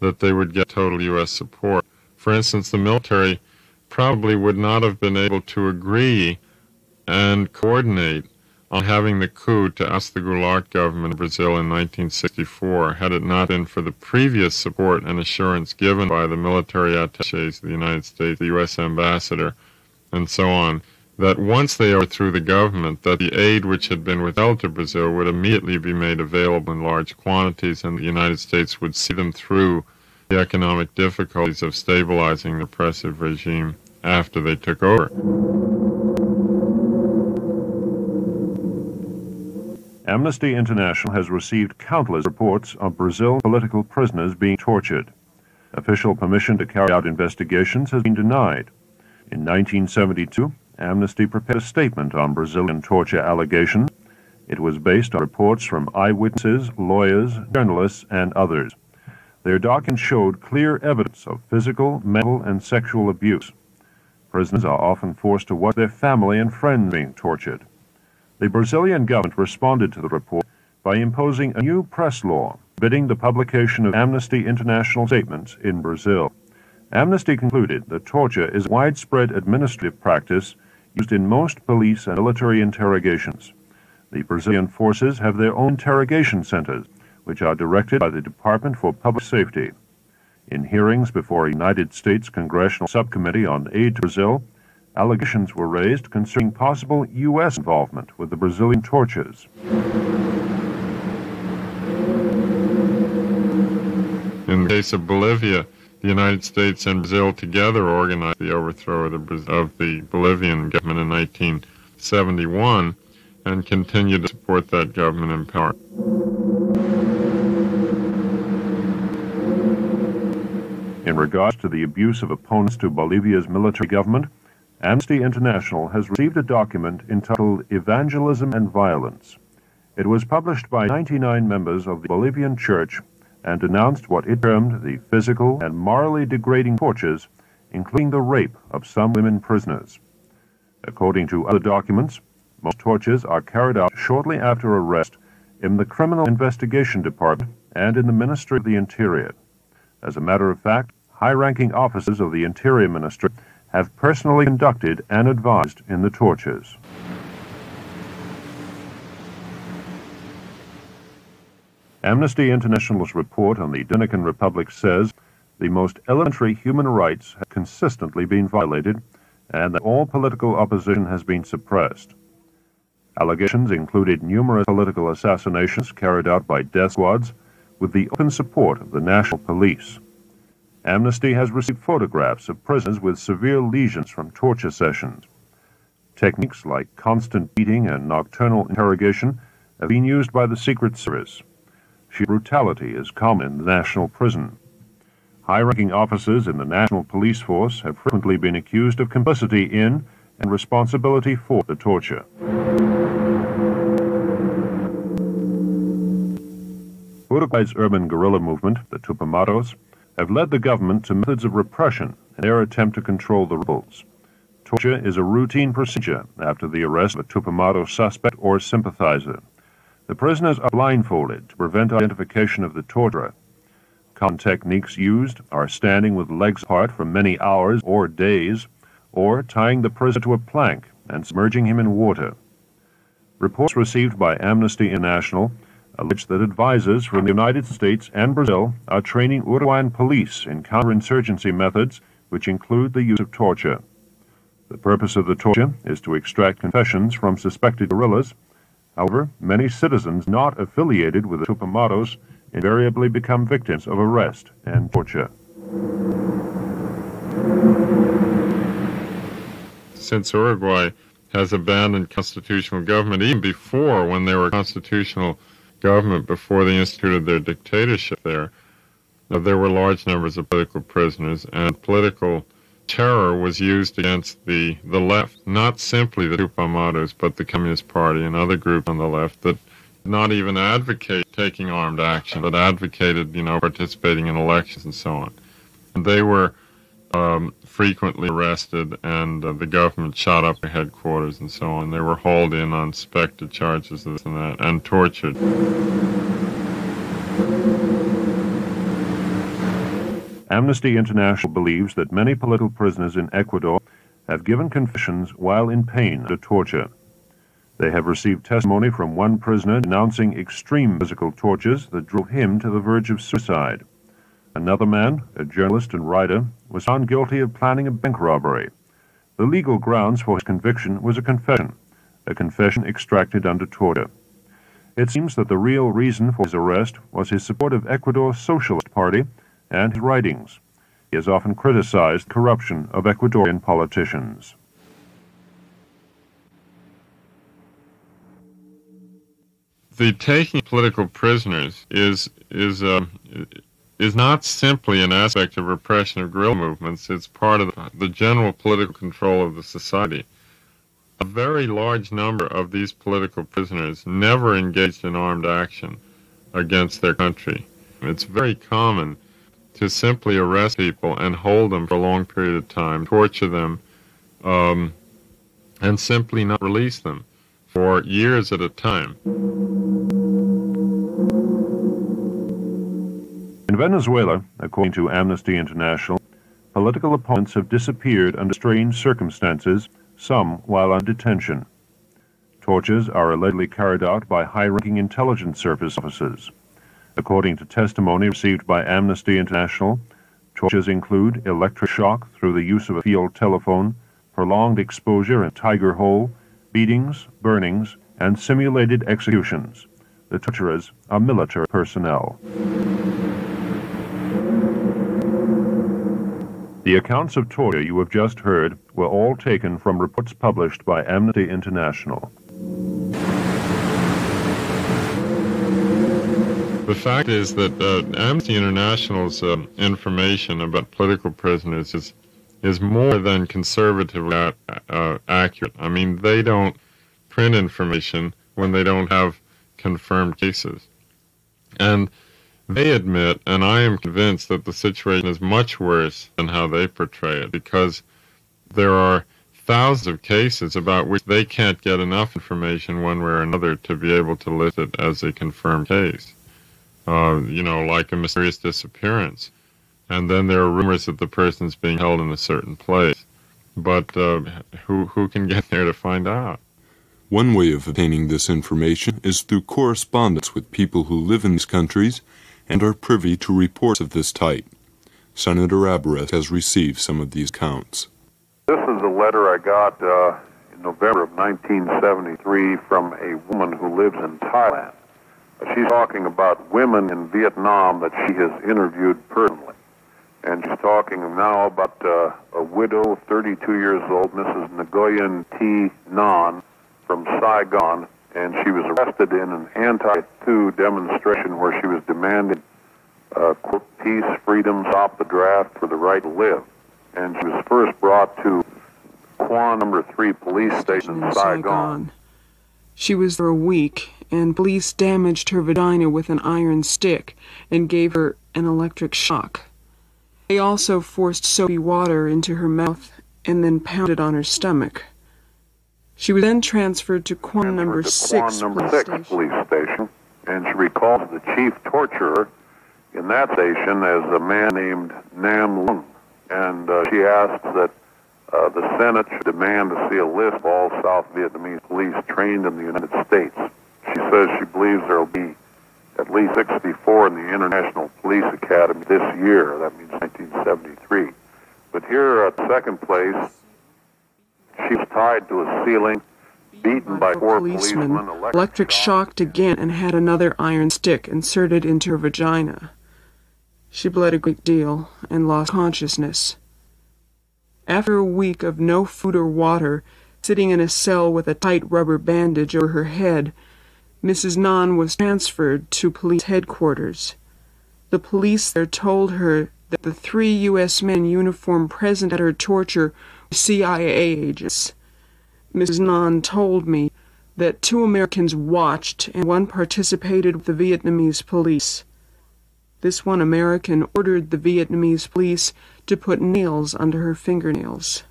that they would get total U S support. For instance, the military probably would not have been able to agree and coordinate on having the coup to oust the Goulart government in Brazil in nineteen sixty-four, had it not been for the previous support and assurance given by the military attachés of the United States, the U S ambassador, and so on, that once they overthrew the government, that the aid which had been withheld to Brazil would immediately be made available in large quantities, and the United States would see them through the economic difficulties of stabilizing the oppressive regime after they took over. Amnesty International has received countless reports of Brazil political prisoners being tortured. Official permission to carry out investigations has been denied. In nineteen seventy-two, Amnesty prepared a statement on Brazilian torture allegations. It was based on reports from eyewitnesses, lawyers, journalists, and others. Their documents showed clear evidence of physical, mental, and sexual abuse. Prisoners are often forced to watch their family and friends being tortured. The Brazilian government responded to the report by imposing a new press law forbidding the publication of Amnesty International statements in Brazil. Amnesty concluded that torture is a widespread administrative practice used in most police and military interrogations. The Brazilian forces have their own interrogation centers, which are directed by the Department for Public Safety. In hearings before a United States Congressional Subcommittee on Aid to Brazil, allegations were raised concerning possible U S involvement with the Brazilian tortures. In the case of Bolivia, the United States and Brazil together organized the overthrow of the, of the Bolivian government in nineteen seventy-one and continued to support that government in power. In regards to the abuse of opponents to Bolivia's military government, Amnesty International has received a document entitled Evangelism and Violence. It was published by ninety-nine members of the Bolivian Church and denounced what it termed the physical and morally degrading tortures, including the rape of some women prisoners. According to other documents, most tortures are carried out shortly after arrest in the Criminal Investigation Department and in the Ministry of the Interior. As a matter of fact, high-ranking officers of the Interior Ministry have personally conducted and advised in the tortures. Amnesty International's report on the Dominican Republic says the most elementary human rights have consistently been violated and that all political opposition has been suppressed. Allegations included numerous political assassinations carried out by death squads with the open support of the national police. Amnesty has received photographs of prisoners with severe lesions from torture sessions. Techniques like constant beating and nocturnal interrogation have been used by the Secret Service. Sheer brutality is common in the national prison. High-ranking officers in the National Police Force have frequently been accused of complicity in and responsibility for the torture. Uruguay's urban guerrilla movement, the Tupamaros, have led the government to methods of repression in their attempt to control the rebels. Torture is a routine procedure after the arrest of a Tupamaro suspect or sympathizer. The prisoners are blindfolded to prevent identification of the torturer. Common techniques used are standing with legs apart for many hours or days, or tying the prisoner to a plank and submerging him in water. Reports received by Amnesty International allege that advisors from the United States and Brazil are training Uruguayan police in counterinsurgency methods, which include the use of torture. The purpose of the torture is to extract confessions from suspected guerrillas. However, many citizens not affiliated with the Tupamaros invariably become victims of arrest and torture. Since Uruguay has abandoned constitutional government, even before when they were a constitutional government, before they instituted their dictatorship there, there were large numbers of political prisoners, and political terror was used against the, the left, not simply the Tupamaros, but the Communist Party and other groups on the left that not even advocate taking armed action, that advocated, you know, participating in elections and so on. And they were um, frequently arrested, and uh, the government shot up their headquarters and so on. They were hauled in on suspected charges of this and that, and tortured. Amnesty International believes that many political prisoners in Ecuador have given confessions while in pain under torture. They have received testimony from one prisoner denouncing extreme physical tortures that drove him to the verge of suicide. Another man, a journalist and writer, was found guilty of planning a bank robbery. The legal grounds for his conviction was a confession, a confession extracted under torture. It seems that the real reason for his arrest was his support of Ecuador's Socialist Party and his writings. He has often criticized the corruption of Ecuadorian politicians. The taking of political prisoners is is uh, is not simply an aspect of repression of guerrilla movements. It's part of the, the general political control of the society. A very large number of these political prisoners never engaged in armed action against their country. It's very common to simply arrest people and hold them for a long period of time, torture them, um, and simply not release them for years at a time. In Venezuela, according to Amnesty International, political opponents have disappeared under strange circumstances, some while on detention. Tortures are allegedly carried out by high-ranking intelligence service officers. According to testimony received by Amnesty International, tortures include electric shock through the use of a field telephone, prolonged exposure in tiger hole, beatings, burnings, and simulated executions. The torturers are military personnel. The accounts of torture you have just heard were all taken from reports published by Amnesty International. The fact is that uh, Amnesty International's uh, information about political prisoners is is more than conservatively uh, accurate. I mean, they don't print information when they don't have confirmed cases. And they admit, and I am convinced, that the situation is much worse than how they portray it, because there are thousands of cases about which they can't get enough information one way or another to be able to list it as a confirmed case. Uh, you know, like a mysterious disappearance. And then there are rumors that the person's being held in a certain place. But uh, who, who can get there to find out? One way of obtaining this information is through correspondence with people who live in these countries and are privy to reports of this type. Senator Abourezk has received some of these accounts. This is a letter I got uh, in November of nineteen seventy-three from a woman who lives in Thailand. She's talking about women in Vietnam that she has interviewed personally. And she's talking now about uh, a widow, thirty-two years old, Missus Ngoyen T. Nan from Saigon, and she was arrested in an anti-two demonstration where she was demanding, uh, quote, peace, freedom, stop the draft for the right to live. And she was first brought to Quan number three police station in Saigon. She was there a week, and police damaged her vagina with an iron stick and gave her an electric shock. They also forced soapy water into her mouth and then pounded on her stomach. She was then transferred to Quan number six police station, and she recalls the chief torturer in that station as a man named Nam Lung, and uh, she asks that uh, the Senate should demand to see a list of all South Vietnamese police trained in the United States. She says she believes there will be at least sixty-four in the International Police Academy this year. That means nineteen seventy-three. But here at second place, she was tied to a ceiling, beaten by four policemen, electric, electric shocked again, and had another iron stick inserted into her vagina. She bled a great deal and lost consciousness. After a week of no food or water, sitting in a cell with a tight rubber bandage over her head, Missus Nan was transferred to police headquarters. The police there told her that the three U S men in uniform present at her torture were C I A agents. Missus Nan told me that two Americans watched and one participated with the Vietnamese police. This one American ordered the Vietnamese police to put nails under her fingernails.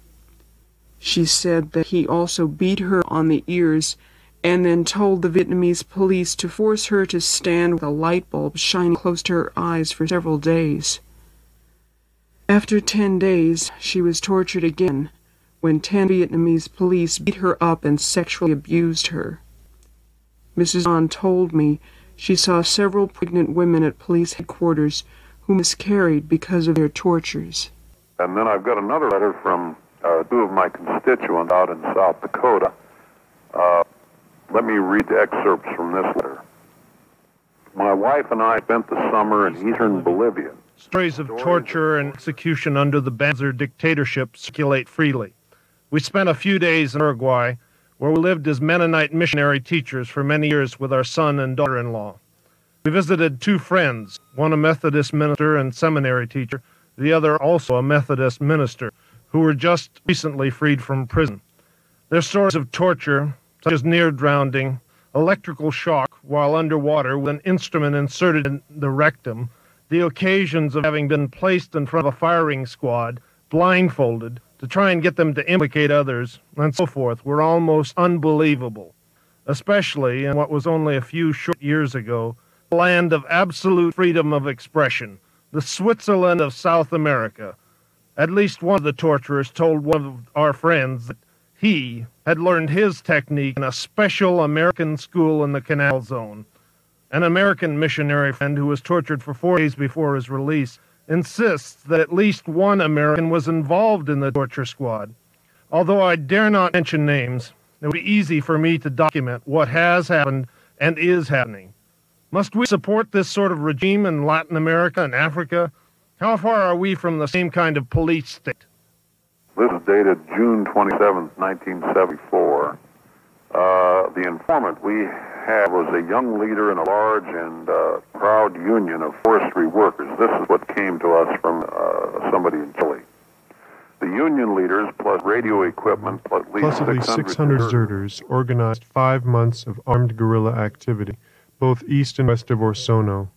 She said that he also beat her on the ears and then told the Vietnamese police to force her to stand with a light bulb shining close to her eyes for several days. After ten days, she was tortured again, when ten Vietnamese police beat her up and sexually abused her. Missus An told me she saw several pregnant women at police headquarters who miscarried because of their tortures. And then I've got another letter from uh, two of my constituents out in South Dakota. Uh, Let me read the excerpts from this letter. My wife and I spent the summer in eastern Bolivia. Stories of torture and execution under the Banzer dictatorship circulate freely. We spent a few days in Uruguay, where we lived as Mennonite missionary teachers for many years with our son and daughter-in-law. We visited two friends, one a Methodist minister and seminary teacher, the other also a Methodist minister, who were just recently freed from prison. Their stories of torture, such as near-drowning, electrical shock while underwater with an instrument inserted in the rectum, the occasions of having been placed in front of a firing squad, blindfolded, to try and get them to implicate others, and so forth, were almost unbelievable, especially in what was only a few short years ago, the land of absolute freedom of expression, the Switzerland of South America. At least one of the torturers told one of our friends that he had learned his technique in a special American school in the Canal Zone. An American missionary friend who was tortured for four days before his release insists that at least one American was involved in the torture squad. Although I dare not mention names, it would be easy for me to document what has happened and is happening. Must we support this sort of regime in Latin America and Africa? How far are we from the same kind of police state? This is dated June twenty-seventh, nineteen seventy-four. Uh, the informant we had was a young leader in a large and uh, proud union of forestry workers. This is what came to us from uh, somebody in Chile. The union leaders, plus radio equipment, plus at least six hundred deserters, organized five months of armed guerrilla activity, both east and west of Orsono.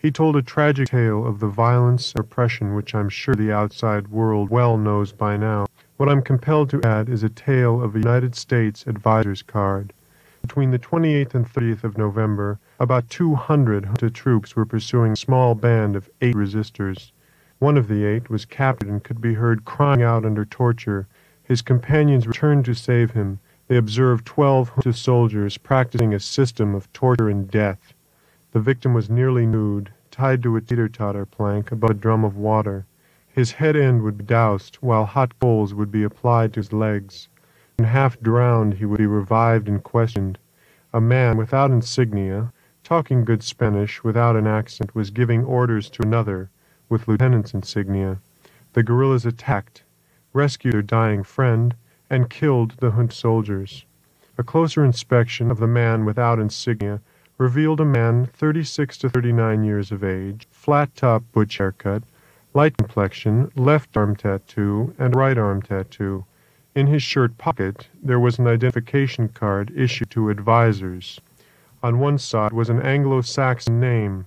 He told a tragic tale of the violence and oppression which I'm sure the outside world well knows by now. What I'm compelled to add is a tale of a United States advisor's card. Between the twenty-eighth and thirtieth of November, about two hundred Junta troops were pursuing a small band of eight resistors. One of the eight was captured and could be heard crying out under torture. His companions returned to save him. They observed twelve Junta soldiers practicing a system of torture and death. The victim was nearly nude, tied to a teeter-totter plank above a drum of water. His head end would be doused, while hot coals would be applied to his legs. When half-drowned, he would be revived and questioned. A man without insignia, talking good Spanish without an accent, was giving orders to another, with lieutenant's insignia, the guerrillas attacked, rescued their dying friend, and killed the junta soldiers. A closer inspection of the man without insignia revealed a man thirty-six to thirty-nine years of age, flat-top butch haircut, light complexion, left arm tattoo, and right arm tattoo. In his shirt pocket there was an identification card issued to advisors. On one side was an Anglo-Saxon name.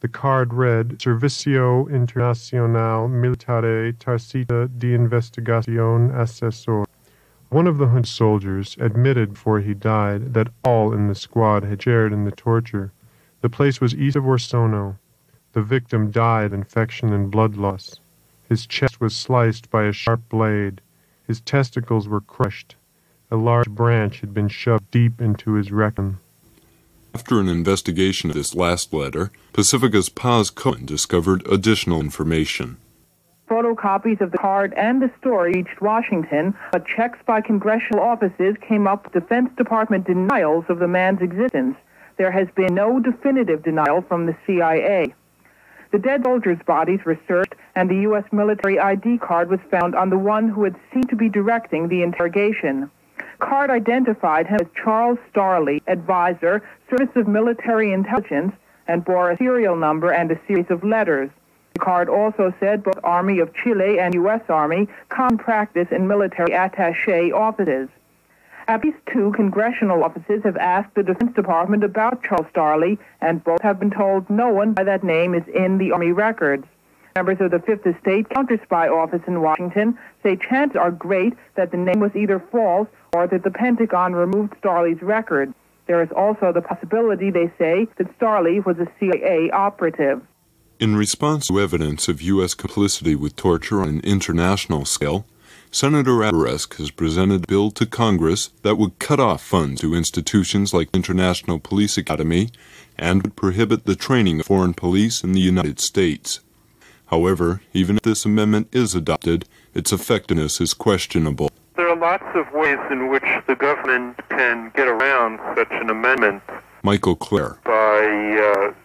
The card read Servicio Internacional Militare Tarcita de Investigación Asesor. One of the junta soldiers admitted before he died that all in the squad had shared in the torture. The place was east of Orsono. The victim died of infection and blood loss. His chest was sliced by a sharp blade. His testicles were crushed. A large branch had been shoved deep into his rectum. After an investigation of this last letter, Pacifica's Paz Cohen discovered additional information. Photocopies of the card and the story reached Washington, but checks by congressional offices came up with Defense Department denials of the man's existence. There has been no definitive denial from the C I A. The dead soldiers' bodies were searched, and the U S military I D card was found on the one who had seemed to be directing the interrogation. Card identified him as Charles Starley, advisor, Service of Military Intelligence, and bore a serial number and a series of letters. The card also said both Army of Chile and U S Army common practice in military attaché offices. At least two congressional offices have asked the Defense Department about Charles Starley, and both have been told no one by that name is in the Army records. Members of the Fifth Estate Counter-Spy Office in Washington say chances are great that the name was either false or that the Pentagon removed Starley's record. There is also the possibility, they say, that Starley was a C I A operative. In response to evidence of U S complicity with torture on an international scale, Senator Abourezk has presented a bill to Congress that would cut off funds to institutions like the International Police Academy and would prohibit the training of foreign police in the United States. However, even if this amendment is adopted, its effectiveness is questionable. There are lots of ways in which the government can get around such an amendment. Michael Klare. By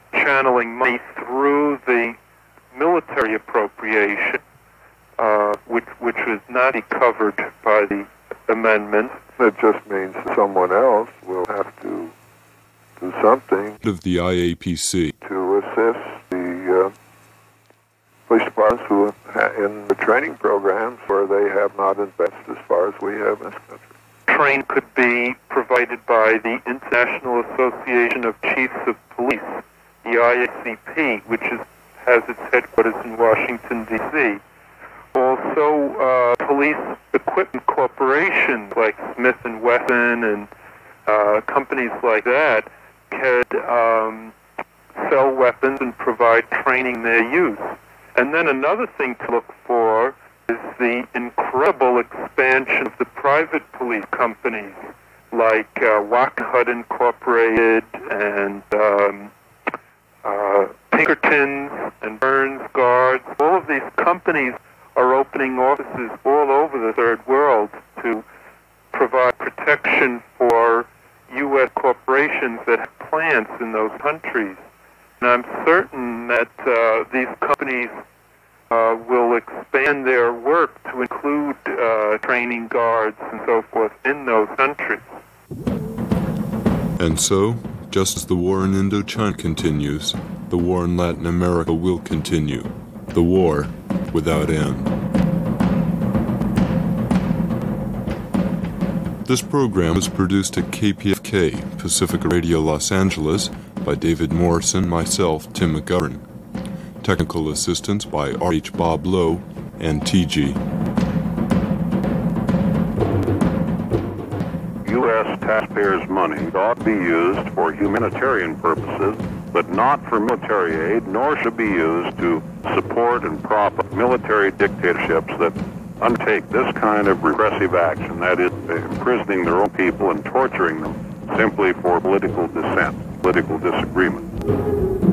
uh, channeling money through the military appropriation, uh, which, which would not be covered by the amendment. It just means someone else will have to do something. Of the I A P C. To assist the... Uh, police departments who are in the training programs where they have not invested as far as we have in this country. Training could be provided by the International Association of Chiefs of Police, the I A C P, which is, has its headquarters in Washington, D C Also, uh, police equipment corporations like Smith and Wesson and uh, companies like that could um, sell weapons and provide training their use. And then another thing to look for is the incredible expansion of the private police companies like uh, Wackenhut Incorporated and um, uh, Pinkerton's and Burns Guards. All of these companies are opening offices all over the third world to provide protection for U S corporations that have plants in those countries. And I'm certain that uh, these companies uh, will expand their work to include uh, training guards and so forth in those countries. And so, just as the war in Indochina continues, the war in Latin America will continue. The war without end. This program was produced at K P F K, Pacifica Radio Los Angeles, by David Morrison, myself, Tim McGivern. Technical assistance by R H Bob Lowe and T G. U S taxpayers' money ought to be used for humanitarian purposes, but not for military aid, nor should be used to support and prop military dictatorships that undertake this kind of repressive action, that is, imprisoning their own people and torturing them simply for political dissent. Political disagreement.